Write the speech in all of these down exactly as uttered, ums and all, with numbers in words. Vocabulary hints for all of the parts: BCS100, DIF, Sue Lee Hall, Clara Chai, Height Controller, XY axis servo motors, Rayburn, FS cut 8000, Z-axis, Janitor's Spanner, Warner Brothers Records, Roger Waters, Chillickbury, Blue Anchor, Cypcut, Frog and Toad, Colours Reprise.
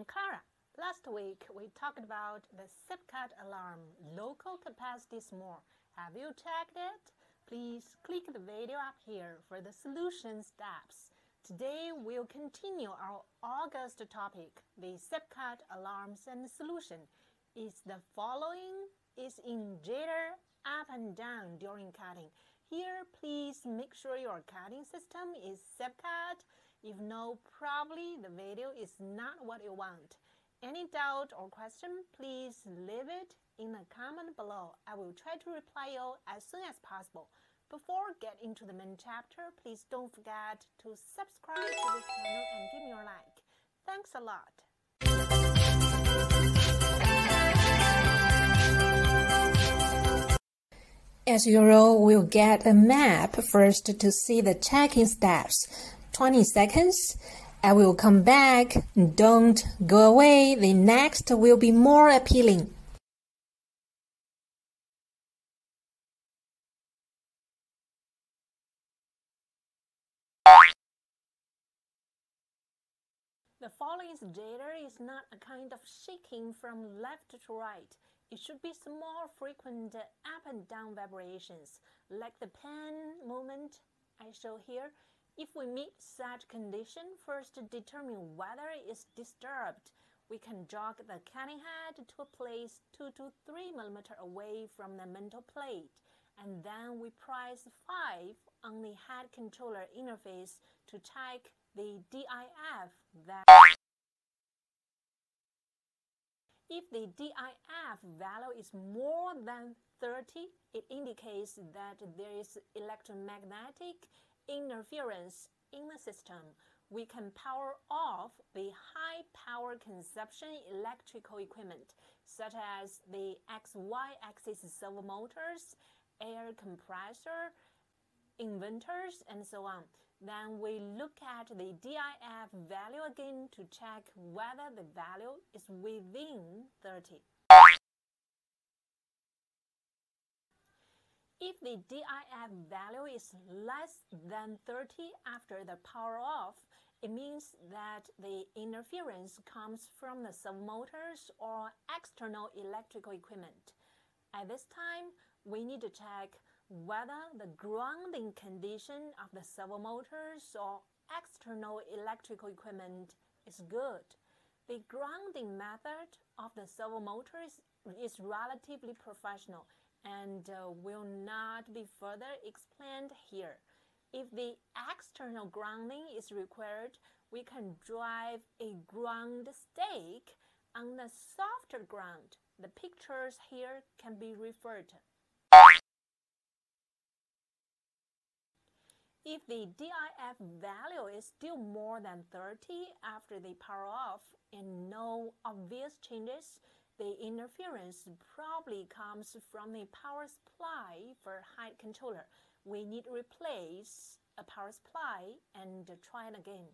I'm Clara. Last week we talked about the Cypcut alarm local capacity small. Have you checked it? Please click the video up here for the solution steps. Today we'll continue our August topic, the Cypcut alarms and solution. Is the following is in jitter up and down during cutting. Here, please make sure your cutting system is Cypcut. If no, probably the video is not what you want. Any doubt or question, please leave it in the comment below. I will try to reply you as soon as possible. Before getting into the main chapter, please don't forget to subscribe to this channel and give me your like. Thanks a lot. As usual, we'll get a map first to see the checking steps. twenty seconds. I will come back. Don't go away. The next will be more appealing. The following jitter is not a kind of shaking from left to right. It should be small, frequent up and down vibrations, like the pen movement I show here. If we meet such condition, first determine whether it is disturbed. We can jog the cutting head to a place two to three millimeters away from the metal plate, and then we press five on the height controller interface to check the D I F value. If the D I F value is more than thirty, it indicates that there is electromagnetic interference in the system. We can power off the high power consumption electrical equipment, such as the X Y axis servo motors, air compressor, inventors, and so on. Then we look at the D I F value again to check whether the value is within thirty. If the D I F value is less than thirty after the power off, it means that the interference comes from the servo motors or external electrical equipment. At this time, we need to check whether the grounding condition of the servo motors or external electrical equipment is good. The grounding method of the servo motors is relatively professional and uh, will not be further explained here. If the external grounding is required, we can drive a ground stake on the softer ground. The pictures here can be referred to. If the D I F value is still more than thirty after the power off and no obvious changes, the interference probably comes from the power supply for height controller. We need to replace a power supply and try it again.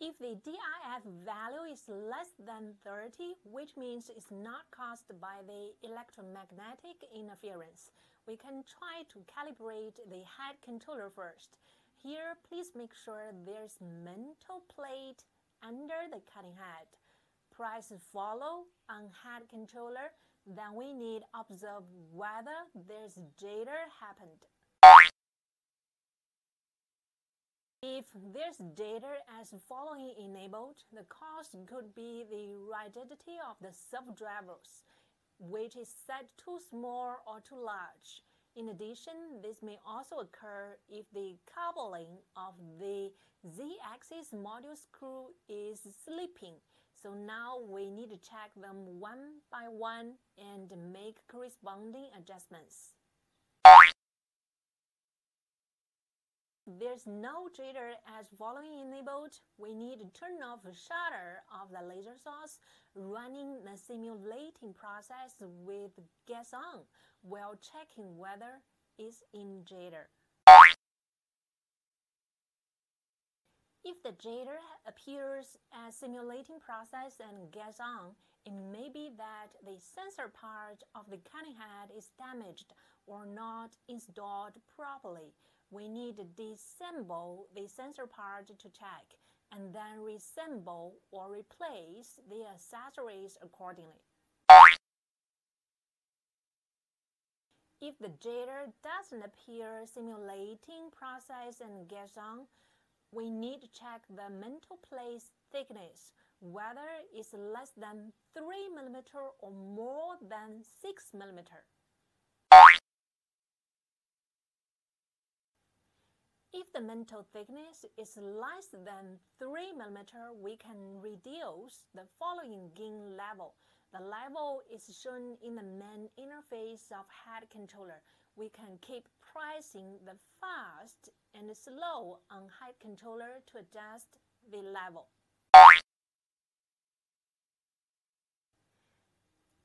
If the D I F value is less than thirty, which means it's not caused by the electromagnetic interference, we can try to calibrate the height controller first. Here, please make sure there's metal plate under the cutting head. Press follow on height controller, then we need to observe whether there's jitter happened. If there's jitter as following enabled, the cause could be the rigidity of the servo drivers, which is set too small or too large. In addition, this may also occur if the coupling of the Z-axis module screw is slipping. So now we need to check them one by one and make corresponding adjustments. There's no jitter as following enabled. We need to turn off the shutter of the laser source, running the simulating process with gas on while checking whether it's in jitter. If the jitter appears as simulating process and gas on, it may be that the sensor part of the cutting head is damaged or not installed properly. we need to disassemble the sensor part to check, and then reassemble or replace the accessories accordingly. If the jitter doesn't appear simulating process and gets on, we need to check the mantle plate thickness, whether it's less than three millimeters or more than six millimeters. If the mantle thickness is less than three millimeters, we can reduce the following gain level. The level is shown in the main interface of Height Controller. We can keep pressing the fast and slow on Height Controller to adjust the level.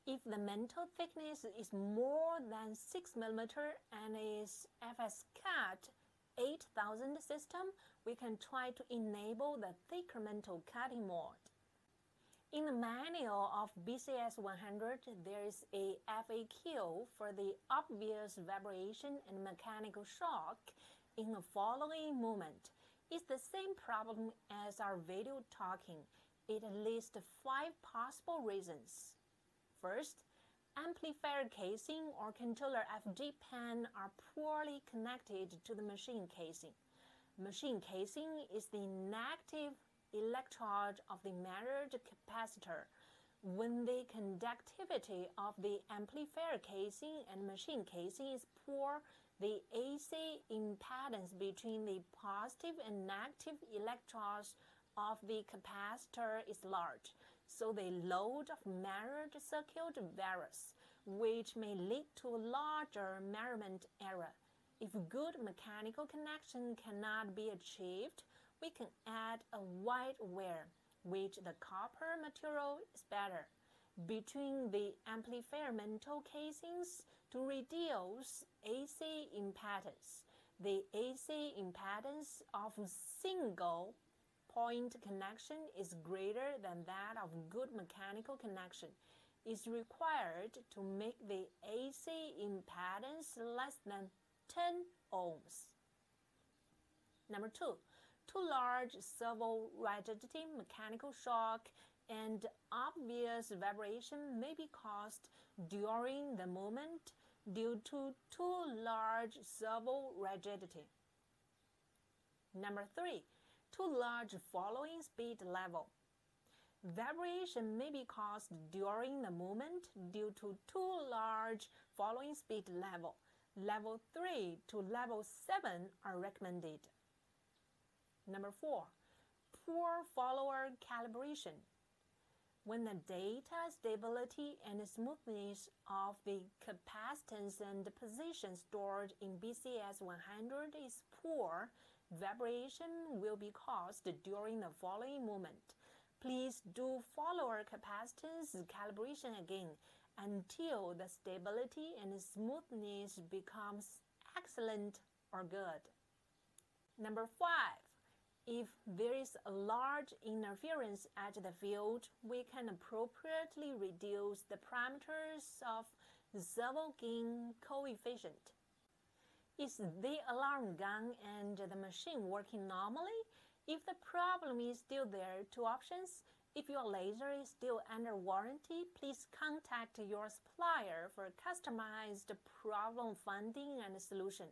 If the mantle thickness is more than six millimeters and is F S cut eight thousand system, we can try to enable the thicker mantle cutting mode. In the manual of B C S one hundred, there is a F A Q for the obvious vibration and mechanical shock in the following movement. It's the same problem as our video talking. It lists five possible reasons. First, amplifier casing or controller F G pan are poorly connected to the machine casing. Machine casing is the negative electrode of the measured capacitor. When the conductivity of the amplifier casing and machine casing is poor, the A C impedance between the positive and negative electrodes of the capacitor is large, so the load of measured circuit varies, which may lead to a larger measurement error. If good mechanical connection cannot be achieved, we can add a wide wire, which the copper material is better, between the amplifier mantle casings to reduce A C impedance. The A C impedance of single point connection is greater than that of good mechanical connection. Is required to make the A C impedance less than ten ohms. Number two, too large servo rigidity, mechanical shock, and obvious vibration may be caused during the movement due to too large servo rigidity. Number three, too large following speed level. Vibration may be caused during the movement due to too large following speed level. Level three to level seven are recommended. Number four, poor follower calibration. When the data stability and smoothness of the capacitance and position stored in B C S one hundred is poor, vibration will be caused during the following movement. Please do follower capacitance calibration again until the stability and smoothness becomes excellent or good. Number five, if there is a large interference at the field, we can appropriately reduce the parameters of servo gain coefficient. Is the alarm gun and the machine working normally? If the problem is still there, two options. If your laser is still under warranty, please contact your supplier for customized problem finding and solution.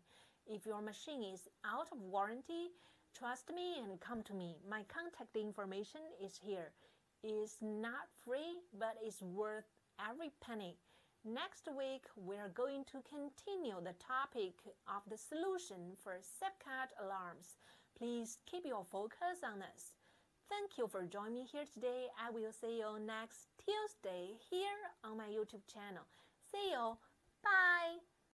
If your machine is out of warranty, trust me and come to me. My contact information is here. It's not free, but it's worth every penny. Next week, we're going to continue the topic of the solution for Cypcut alarms. Please keep your focus on us. Thank you for joining me here today. I will see you next Tuesday here on my YouTube channel. See you. Bye.